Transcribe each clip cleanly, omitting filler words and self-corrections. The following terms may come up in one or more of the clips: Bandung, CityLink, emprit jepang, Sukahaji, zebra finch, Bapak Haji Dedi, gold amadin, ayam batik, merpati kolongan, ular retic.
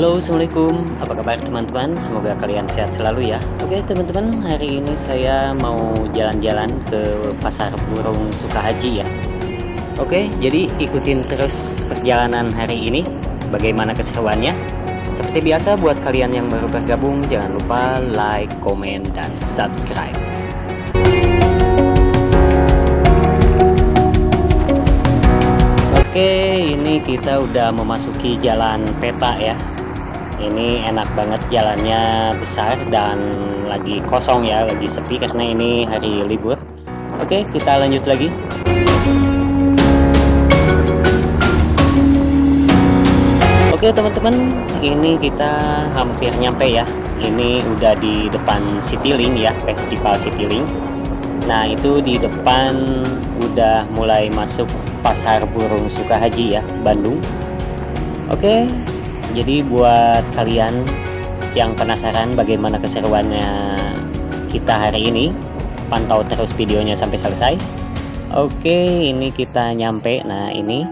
Halo, assalamualaikum. Apa kabar teman-teman? Semoga kalian sehat selalu ya. Oke teman-teman, hari ini saya mau jalan-jalan ke pasar burung Sukahaji ya. Oke, jadi ikutin terus perjalanan hari ini, bagaimana keseruannya. Seperti biasa, buat kalian yang baru bergabung, jangan lupa like, komen, dan subscribe. Oke, ini kita udah memasuki jalan peta ya. Ini enak banget, jalannya besar dan lagi kosong ya, lagi sepi karena ini hari libur. Oke, kita lanjut lagi. Oke teman-teman, ini kita hampir nyampe ya. Ini udah di depan CityLink ya, Festival CityLink. Nah itu di depan udah mulai masuk pasar burung Sukahaji ya, Bandung. Oke, jadi buat kalian yang penasaran bagaimana keseruannya kita hari ini, pantau terus videonya sampai selesai. Oke, ini kita nyampe. Nah ini.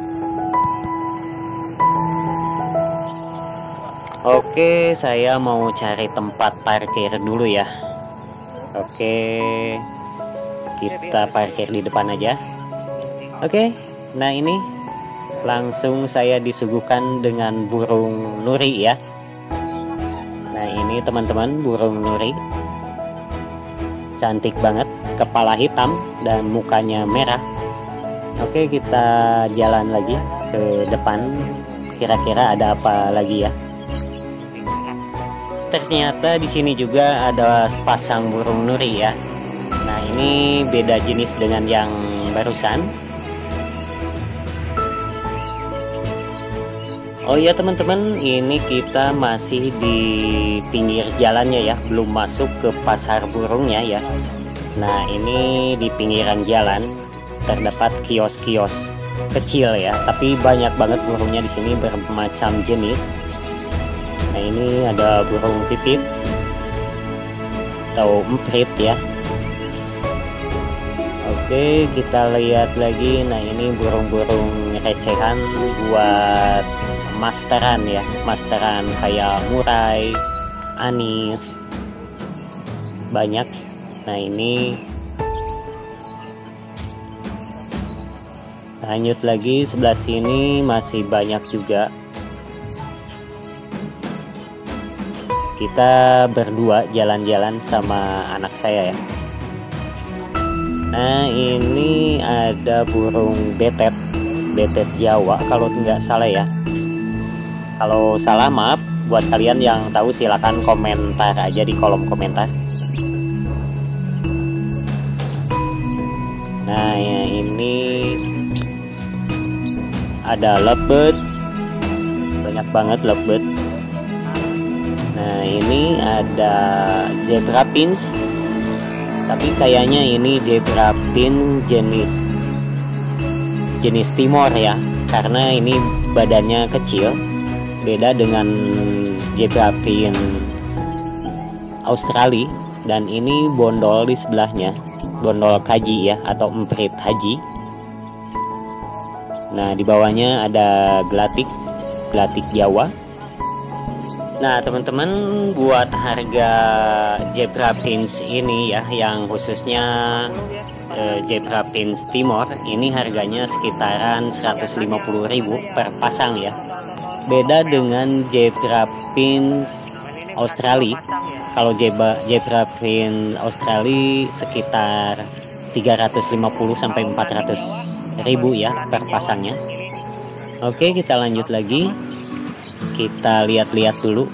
Oke, saya mau cari tempat parkir dulu ya. Oke, kita parkir di depan aja. Oke, nah ini langsung saya disuguhkan dengan burung nuri ya. Nah ini teman-teman, burung nuri. Cantik banget, kepala hitam dan mukanya merah. Oke, kita jalan lagi ke depan. Kira-kira ada apa lagi ya? Ternyata di sini juga ada sepasang burung nuri ya. Nah ini beda jenis dengan yang barusan. Oh ya teman-teman, ini kita masih di pinggir jalannya ya, belum masuk ke pasar burungnya ya. Nah ini di pinggiran jalan terdapat kios-kios kecil ya, tapi banyak banget burungnya di sini bermacam jenis. Nah, ini ada burung pipit atau emprit ya. Oke, kita lihat lagi. Nah, ini burung-burung recehan buat masteran ya. Masteran kayak murai, anis. Banyak. Nah, ini lanjut lagi sebelah sini masih banyak juga. Kita berdua jalan-jalan sama anak saya ya. Nah ini ada burung betet, betet Jawa kalau nggak salah ya. Kalau salah maaf, buat kalian yang tahu silakan komentar aja di kolom komentar. Nah ya, ini ada lovebird, banyak banget lovebird. Nah ini ada zebra finch, tapi kayaknya ini zebra finch jenis Timor ya, karena ini badannya kecil, beda dengan zebra finch Australia. Dan ini bondol di sebelahnya, bondol kaji ya atau emprit haji. Nah di bawahnya ada gelatik, gelatik Jawa. Nah teman-teman, buat harga zebra finch ini ya, yang khususnya zebra finch Timor, ini harganya sekitaran 150.000 per pasang ya. Beda dengan zebra finch Australia. Kalau zebra finch Australia sekitar 350 sampai 400.000 ya per pasangnya. Oke, kita lanjut lagi. Kita lihat-lihat dulu.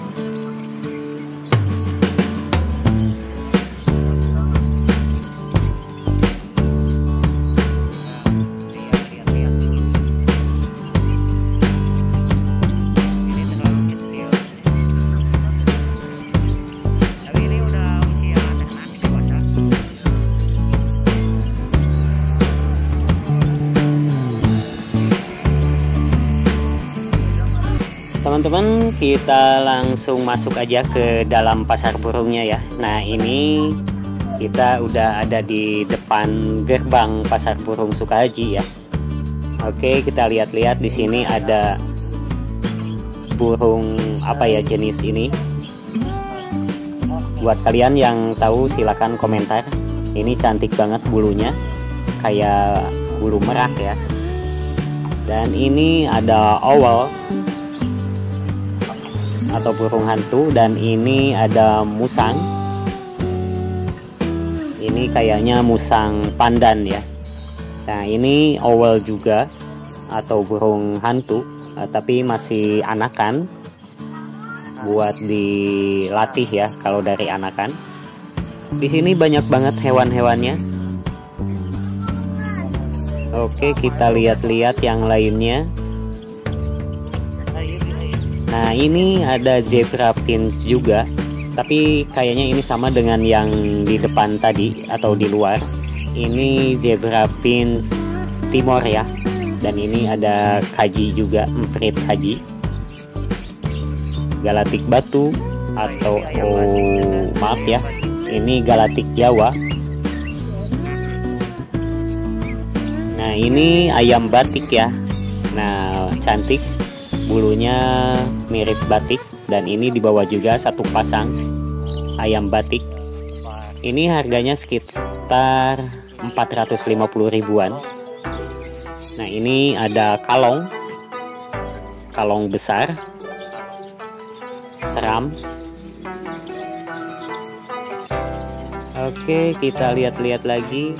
Teman-teman, kita langsung masuk aja ke dalam pasar burungnya ya. Nah ini kita udah ada di depan gerbang pasar burung Sukahaji ya. Oke, kita lihat-lihat di sini ada burung apa ya jenis ini. Buat kalian yang tahu silahkan komentar. Ini cantik banget bulunya, kayak bulu merah ya. Dan ini ada owl atau burung hantu, dan ini ada musang. Ini kayaknya musang pandan ya. Nah ini owl juga atau burung hantu, tapi masih anakan, buat dilatih ya kalau dari anakan. Di sini banyak banget hewan-hewannya. Oke, kita lihat-lihat yang lainnya. Nah, ini ada zebra finch juga, tapi kayaknya ini sama dengan yang di depan tadi atau di luar. Ini zebra finch Timor ya, dan ini ada kaji juga, emprit kaji, galatik batu atau maaf ya, ini galatik Jawa. Nah ini ayam batik ya. Nah cantik, bulunya mirip batik, dan ini dibawa juga satu pasang ayam batik. Ini harganya sekitar 450 ribuan. Nah ini ada kalong, kalong besar, seram. Oke, kita lihat-lihat lagi.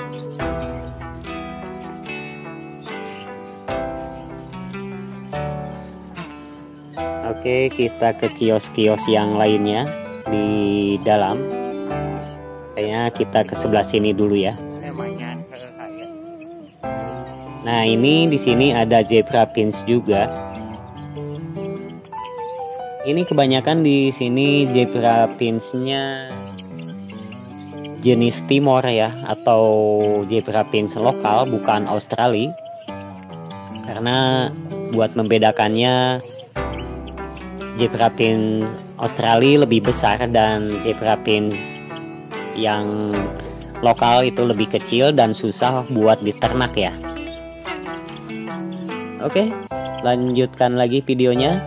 Oke, kita ke kios-kios yang lainnya di dalam. Kayaknya kita ke sebelah sini dulu ya. Nah, ini di sini ada zebra finch juga. Ini kebanyakan di sini zebra finch-nya jenis Timor ya, atau zebra finch lokal, bukan Australia. Karena buat membedakannya, zebra finch Australia lebih besar dan zebra finch yang lokal itu lebih kecil dan susah buat diternak ya. Oke, lanjutkan lagi videonya,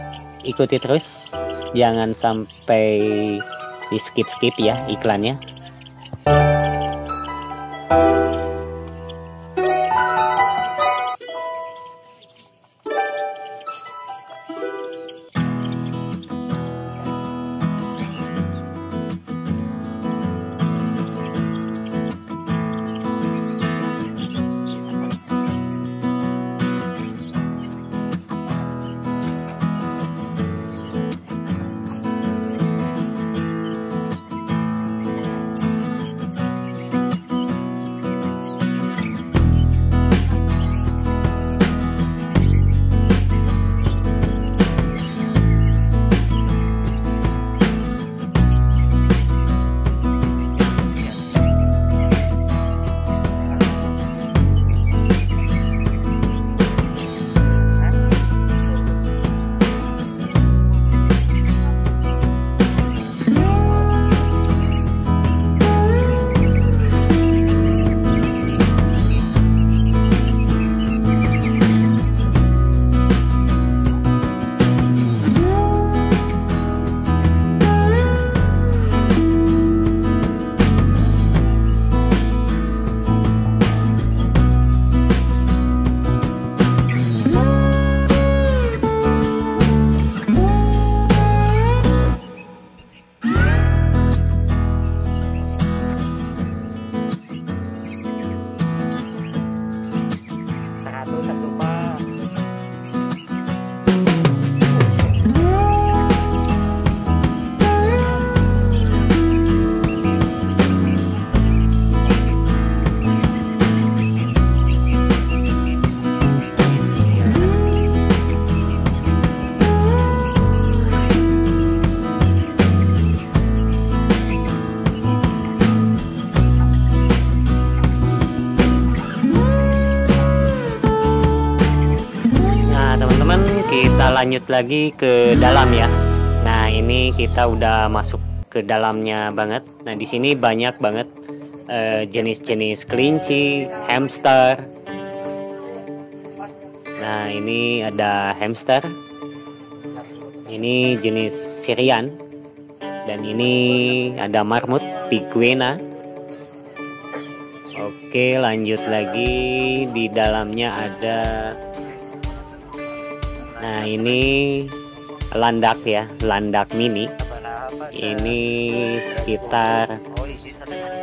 ikuti terus, jangan sampai di skip-skip ya iklannya. Kita lanjut lagi ke dalam ya. Nah ini kita udah masuk ke dalamnya banget. Nah di sini banyak banget jenis-jenis kelinci, hamster. Nah ini ada hamster. Ini jenis Syrian. Dan ini ada marmut piguena. Oke, lanjut lagi. Di dalamnya ada, nah ini landak ya, landak mini. Ini sekitar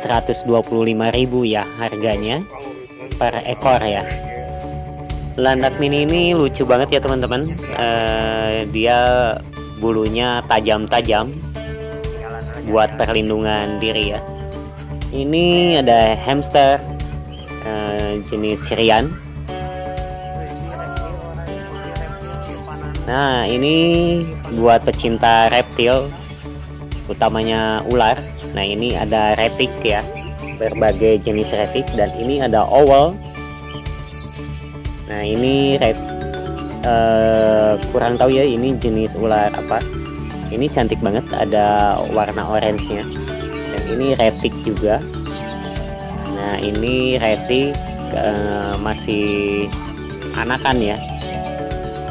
125.000 ya harganya per ekor ya. Landak mini ini lucu banget ya teman-teman. Dia bulunya tajam-tajam buat perlindungan diri ya. Ini ada hamster jenis Syrian. Nah ini buat pecinta reptil, utamanya ular. Nah ini ada retic ya, berbagai jenis retic. Dan ini ada owl. Nah ini kurang tahu ya ini jenis ular apa. Ini cantik banget, ada warna orange-nya. Dan ini retic juga. Nah ini retic masih anakan ya,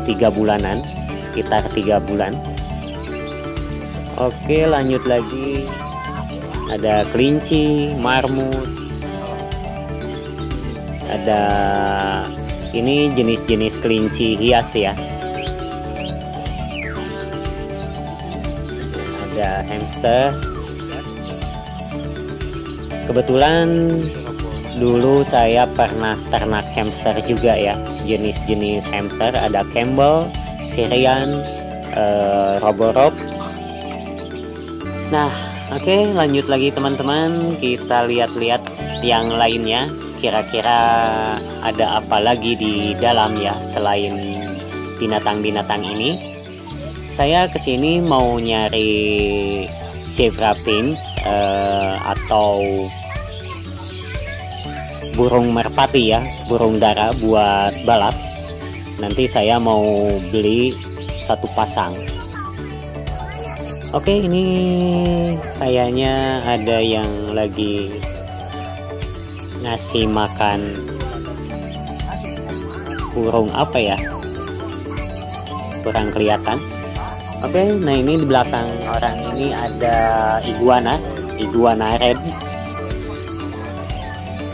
3 bulanan, sekitar 3 bulan. Oke, lanjut lagi. Ada kelinci, marmut. Ada ini jenis-jenis kelinci hias ya. Ada hamster. Kebetulan dulu saya pernah ternak hamster juga ya. Jenis-jenis hamster ada Campbell, Syrian, Roborops. Nah, oke, lanjut lagi teman-teman. Kita lihat-lihat yang lainnya. Kira-kira ada apa lagi di dalam ya selain binatang-binatang ini. Saya kesini mau nyari zebra finch atau burung merpati ya, burung dara buat balap. Nanti saya mau beli 1 pasang. Oke, ini kayaknya ada yang lagi ngasih makan burung apa ya, kurang kelihatan. Oke, nah ini di belakang orang ini ada iguana, iguana red.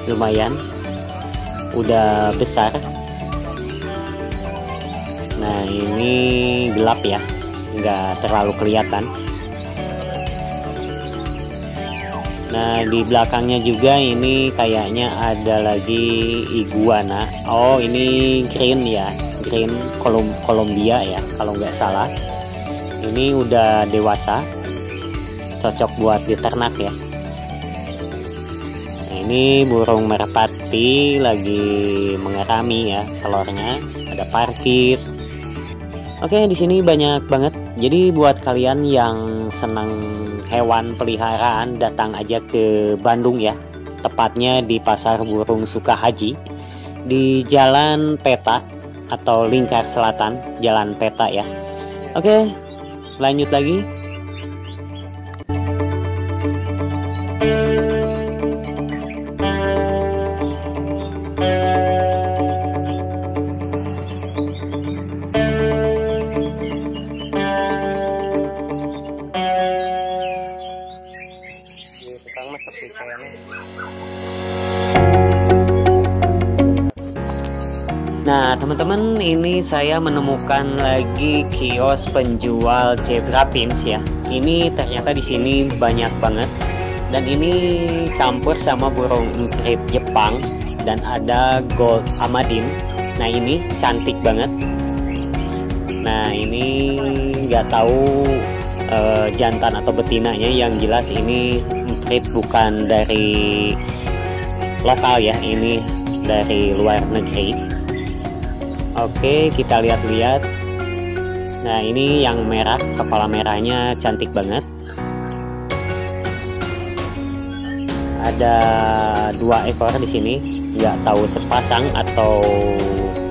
Lumayan udah besar. Nah ini gelap ya, nggak terlalu kelihatan. Nah di belakangnya juga ini kayaknya ada lagi iguana. Oh ini green ya, green Kolombia ya kalau nggak salah. Ini udah dewasa, cocok buat diternak ya. Nah, ini burung merpati lagi mengerami ya telurnya. Ada parkit. Oke, di sini banyak banget. Jadi buat kalian yang senang hewan peliharaan, datang aja ke Bandung ya, tepatnya di Pasar Burung Sukahaji di Jalan Peta atau Lingkar Selatan, Jalan Peta ya. Oke, lanjut lagi. Nah teman-teman, ini saya menemukan lagi kios penjual zebra finch ya. Ini ternyata di sini banyak banget. Dan ini campur sama burung emprit Jepang dan ada gold amadin. Nah ini cantik banget. Nah ini nggak tahu jantan atau betinanya, yang jelas ini emprit bukan dari lokal ya, ini dari luar negeri. Oke, kita lihat-lihat. Nah ini yang merah, kepala merahnya cantik banget. Ada 2 ekor di sini, nggak tahu sepasang atau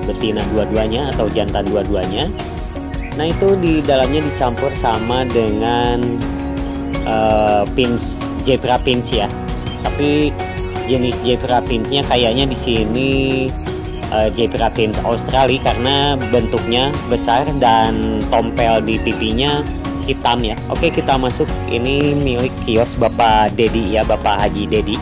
betina dua-duanya atau jantan dua-duanya. Nah itu di dalamnya dicampur sama dengan finch, zebra finch ya. Tapi jenis zebra finchnya kayaknya di sini zebra finch Australia karena bentuknya besar dan tompel di pipinya hitam ya. Oke, kita masuk. Ini milik kios Bapak Dedi ya, Bapak Haji Dedi.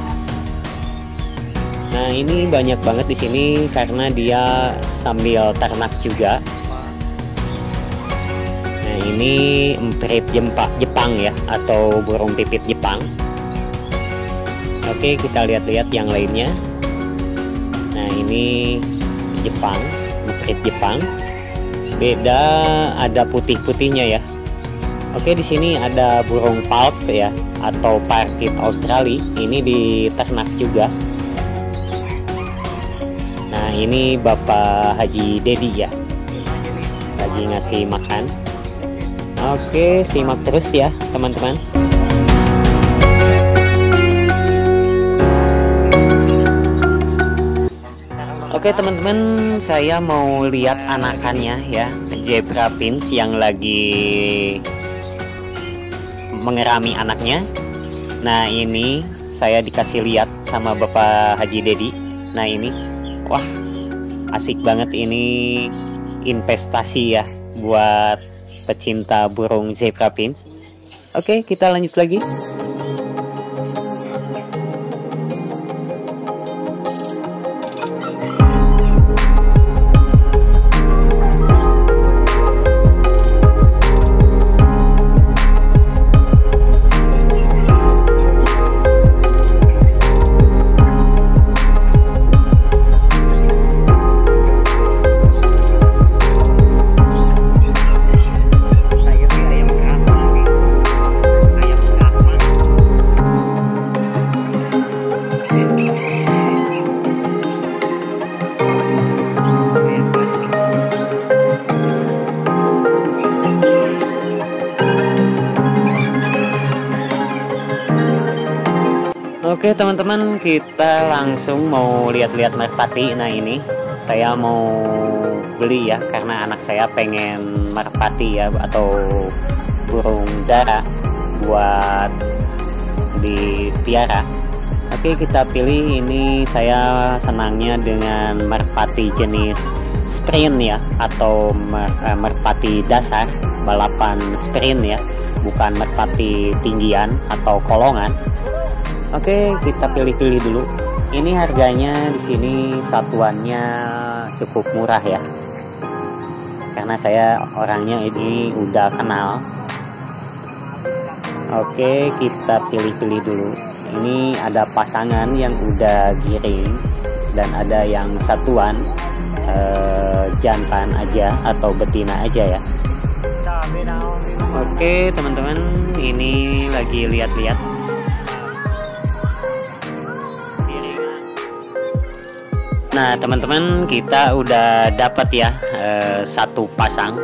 Nah, ini banyak banget di sini karena dia sambil ternak juga. Nah, ini emprit Jepang ya, atau burung pipit Jepang. Oke, kita lihat-lihat yang lainnya. Nah, ini Jepang, emprit Jepang. Beda ada putih-putihnya ya. Oke, di sini ada burung palk ya, atau parkit Australia. Ini diternak juga. Nah, ini Bapak Haji Dedi ya, lagi ngasih makan. Oke, simak terus ya teman-teman. Oke teman-teman, saya mau lihat anakannya ya, zebra finch yang lagi mengerami anaknya. Nah, ini saya dikasih lihat sama Bapak Haji Dedi. Nah, ini wah asik banget, ini investasi ya buat pecinta burung zebra finch. Oke, kita lanjut lagi. Oke teman-teman, kita langsung mau lihat-lihat merpati. Nah, ini saya mau beli ya karena anak saya pengen merpati ya, atau burung dara buat dipiara. Oke, kita pilih. Ini saya senangnya dengan merpati jenis sprint ya, atau merpati dasar balapan sprint ya, bukan merpati tinggian atau kolongan. Oke, kita pilih-pilih dulu. Ini harganya di sini satuannya cukup murah ya, karena saya orangnya ini udah kenal. Oke, kita pilih-pilih dulu. Ini ada pasangan yang udah giring dan ada yang satuan jantan aja atau betina aja ya. Oke teman-teman, ini lagi lihat-lihat. Nah teman-teman, kita udah dapat ya satu pasang,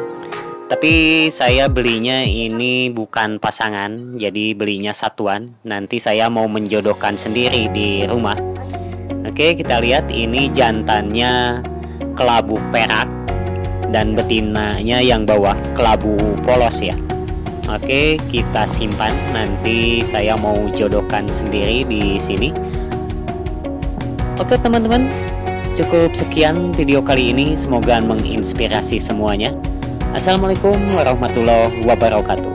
tapi saya belinya ini bukan pasangan, jadi belinya satuan. Nanti saya mau menjodohkan sendiri di rumah. Oke, kita lihat. Ini jantannya kelabu perak dan betinanya yang bawah kelabu polos ya. Oke, kita simpan, nanti saya mau jodohkan sendiri di sini. Oke teman-teman, cukup sekian video kali ini. Semoga menginspirasi semuanya. Assalamualaikum warahmatullahi wabarakatuh.